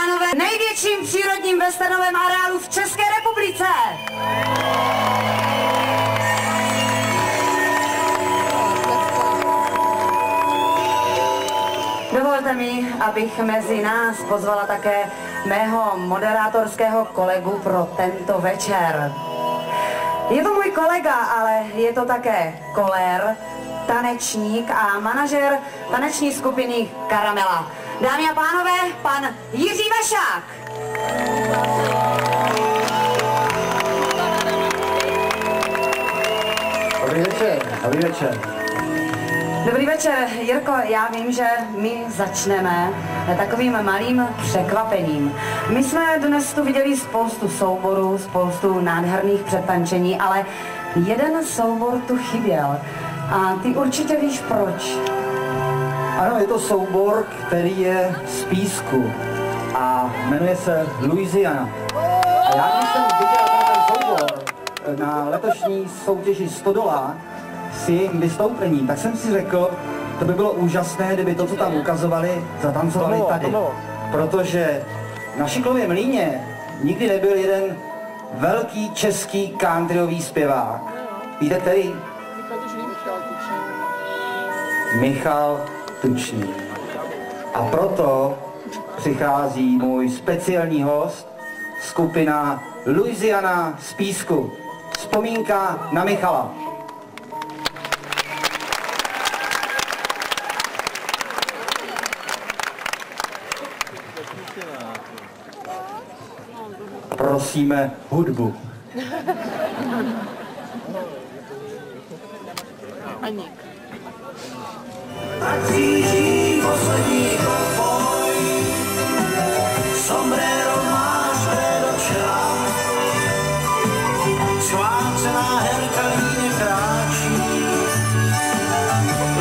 pánové, největším přírodním westernovém areálu v České republice. Dovolte mi, abych mezi nás pozvala také mého moderátorského kolegu pro tento večer. Je to můj kolega, ale je to také kolér, tanečník a manažer taneční skupiny Karamela. Dámy a pánové, pan Jiří Vešák. Dobrý večer. Dobrý večer. Dobrý večer, Jirko, já vím, že my začneme takovým malým překvapením. My jsme dnes tu viděli spoustu souborů, spoustu nádherných přetančení, ale jeden soubor tu chyběl. A ty určitě víš proč. Ano, je to soubor, který je z Písku a jmenuje se Louisiana. A já když jsem viděl ten soubor na letošní soutěži Stodola, s jejím vystoupením, tak jsem si řekl, to by bylo úžasné, kdyby to, co tam ukazovali, zatancovali tady. Protože na Šiklově mlýně nikdy nebyl jeden velký český countryový zpěvák. Víte, který? Michal Tučný. A proto přichází můj speciální host, skupina Louisiana z Písku. Vzpomínka na Michala. Prosíme hudbu. Aník. Ať zjíždí poslední konvoj, sombrero máš do čela, svácená herka líně kráčí,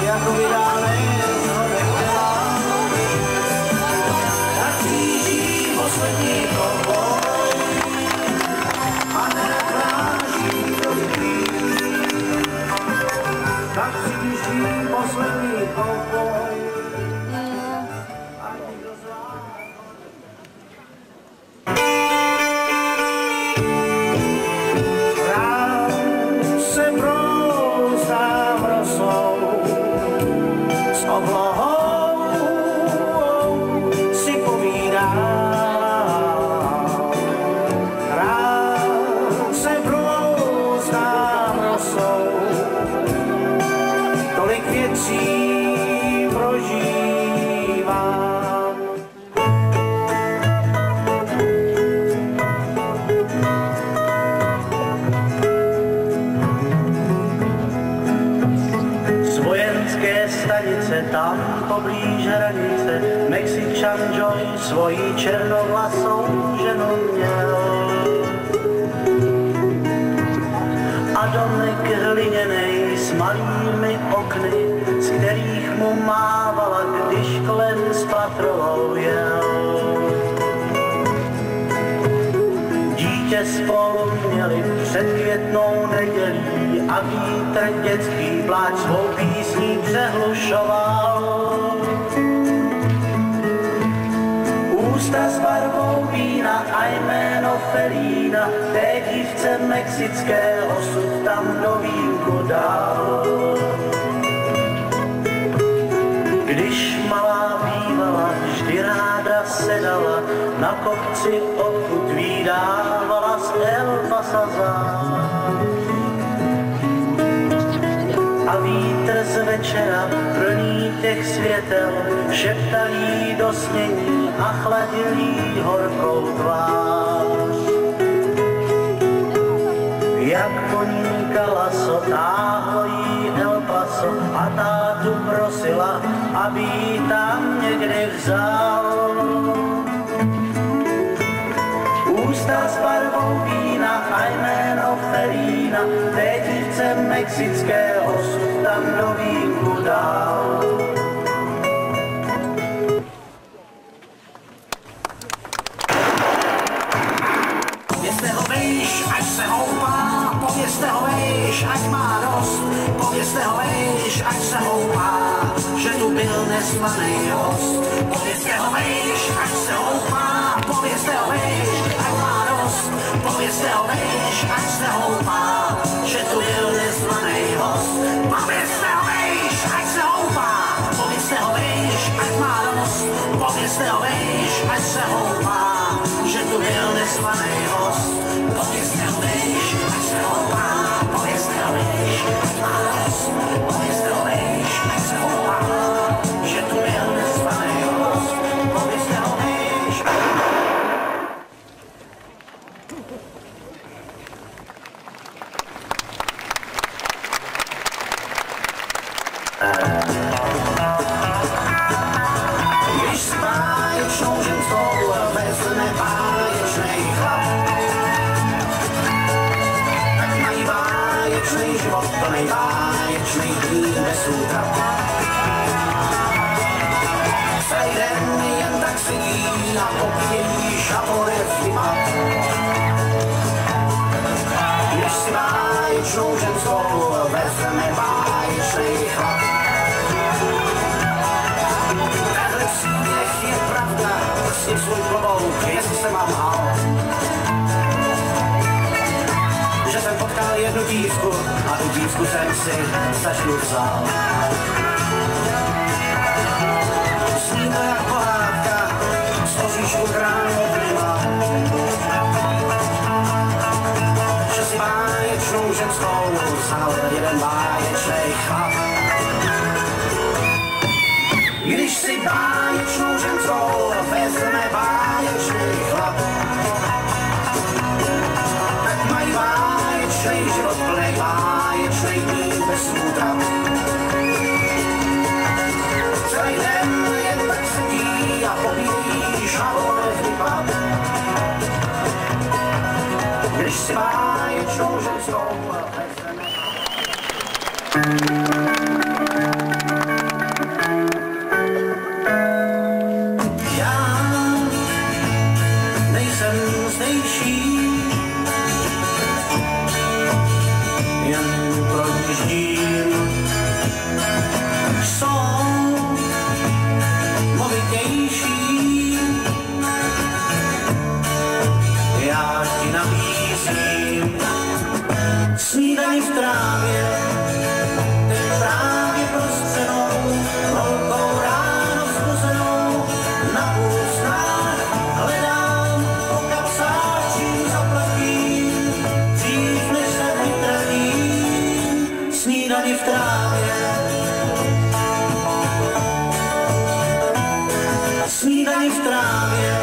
jako by dálej zhodek dělá. Ať zjíždí poslední konvoj, svojí černovlasou ženou měl a domek hliněnej s malými okny, z kterých mu mávala, když kolem s patrou jel. Dítě spolu měli před květnou nedělí a vítr dětský pláč svou písní přehlušoval. Ústa s barvou vína a jméno Felína, té dívce mexického sud tam do vínku dal. Když malá bývala, vždy ráda sedala, na kopci odkud vydávala z El Pasaza. A vítr z večera plný těch světel šeptal jí do snění a chladil jí horkou tvář. Jak poníkala so, táhlo jí El Paso a tátu prosila, aby jí tam někde vzal. Ústa s barvou vína a jméno Felína, té dívce mexického sud tam do vínku dal. Ať má dost, povězte ho vejš, ať se houpá, že tu byl nezvanej host. Povězte ho vejš, ať se houpá, se houpá, že tu byl neslaný host. Povězte ho vejš, ať se houpá, povězte ho vejš, ať má host. Povězte ho vejš, ať se houpá, že tu byl neslaný host. Povězte ho vejš. A tu dívku jsem si začnu vzal. Sní to jak pohádka, z oříšku kránu vlima, že si báječnou ženskou vzal jeden báječnej chlap. Když si báječnou ženskou vezme báječnej chlap, tak mají báječnej život plnej báječnej dní bez útrav. Celý den jen tak sedí a pobíjí žalové vypad, když si báječnou ženskou vezme. Snídaní v trávě, teď právě prostřenou, holkou ráno zbuzenou, na půl snách hledám, po kapsách čím zaplatím, dřív než se vytratím. Snídaní v trávě, snídaní v trávě,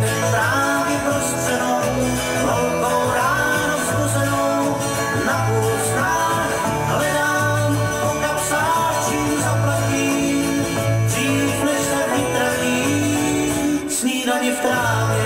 teď právě prostřenou, holkou ráno na půl snách hledám, po kapsách čím zaplatím, dřív než se vytratím. Snídaní v trávě.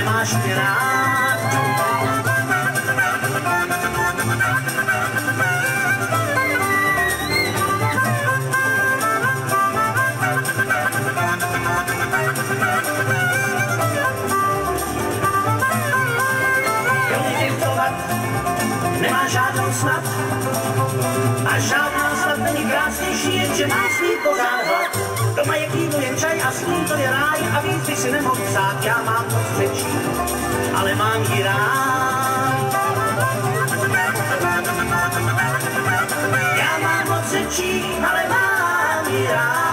Máš mě rád, hrad, nemá žádnou snad. A žádná snad není krásnější, jenže má s ní pořád hlad. Doma je klínu jen čaj a snů, to je ráj a víc by si nemohl psát. Já mám moc řečí, ale mám ji rád. Já mám moc řečí, ale mám ji rád.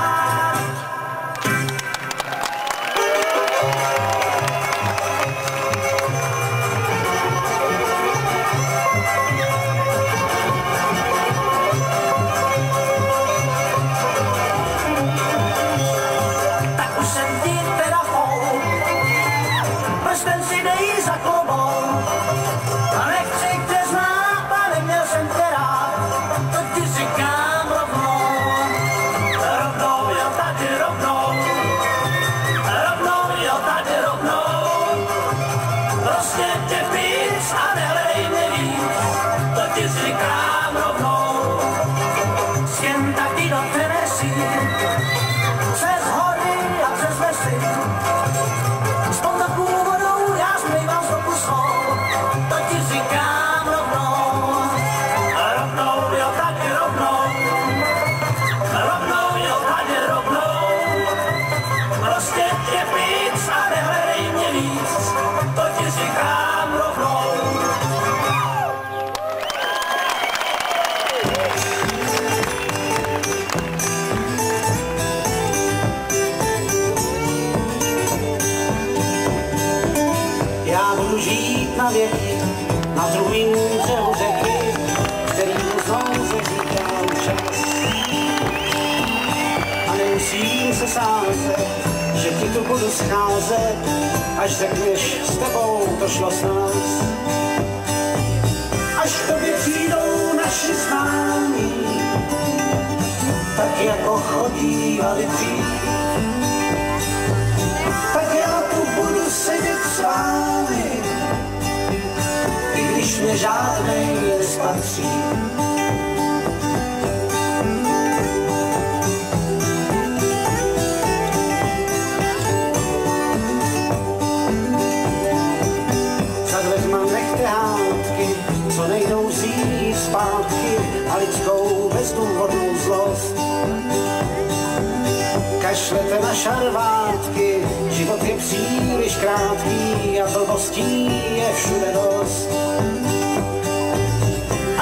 Že ti tu budu scházet, až řekneš, s tebou to šlo s nás. Až k tobě přijdou naši známí, tak jako chodívali dřív. Tak já tu budu sedět s vámi, i když mě žádnej nespatří. A lidskou bezdůvodnou zlost. Kašlete na šarvátky, život je příliš krátký a blbostí je všude dost.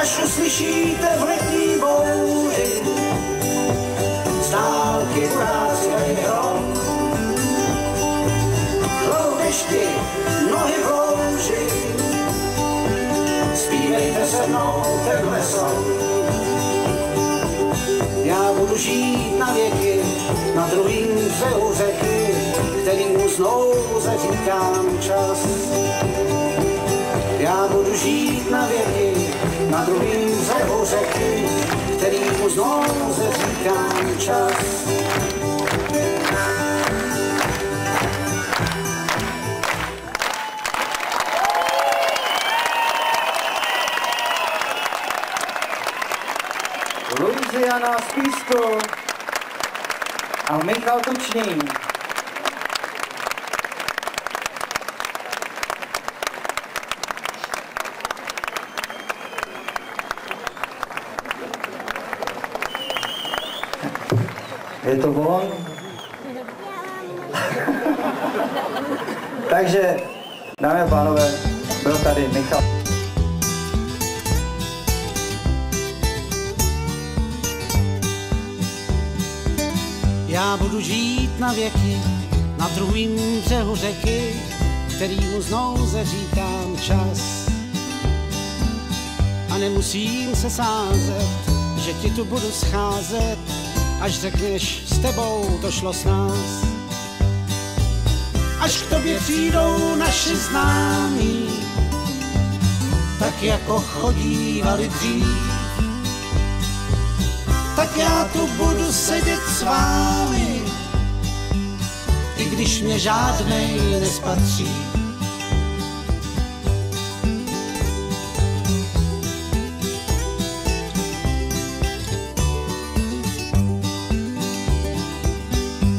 Až uslyšíte v letní bouři z dálky urázkej hrom, hloubešky, nohy v louži, zpívejte se mnou tenhle song. Já budu žít na věky, na druhým břehu řeky, kterýmu znovu zaříkám čas. Já budu žít na věky, na druhým břehu řeky, kterýmu znovu zaříkám čas. Louisiana z Písku a Michal Tučný. Je to on? Takže, dámy a pánové, byl tady Michal. Já budu žít na věky, na druhým břehu řeky, kterýmu znovu zaříkám čas. A nemusím se sázet, že ti tu budu scházet, až řekneš, s tebou to šlo s nás. Až k tobě přijdou naši známí, tak jako chodívali dřív. Tak já tu budu sedět s vámi, i když mě žádnej nespatří.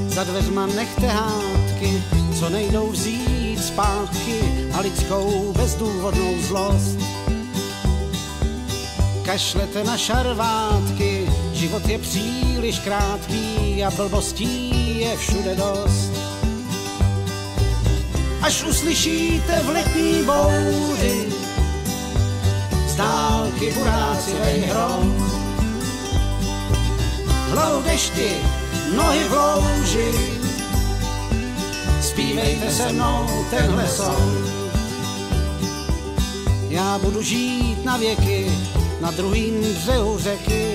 Za dveřma nechte hádky, co nejdou vzít zpátky, a lidskou bezdůvodnou zlost. kašlete na šarvátky, život je příliš krátký a blbostí je všude dost. Až uslyšíte v letní bouři z dálky burácivej hrom, hlou dešti, nohy v louži, zpívejte se mnou tenhle song. Já budu žít na věky na druhým břehu řeky,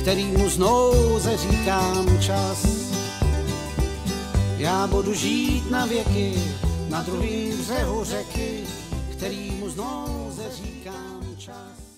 kterýmu z nouze říkám čas. Já budu žít na věky na druhým břehu řeky, kterýmu z nouze říkám čas.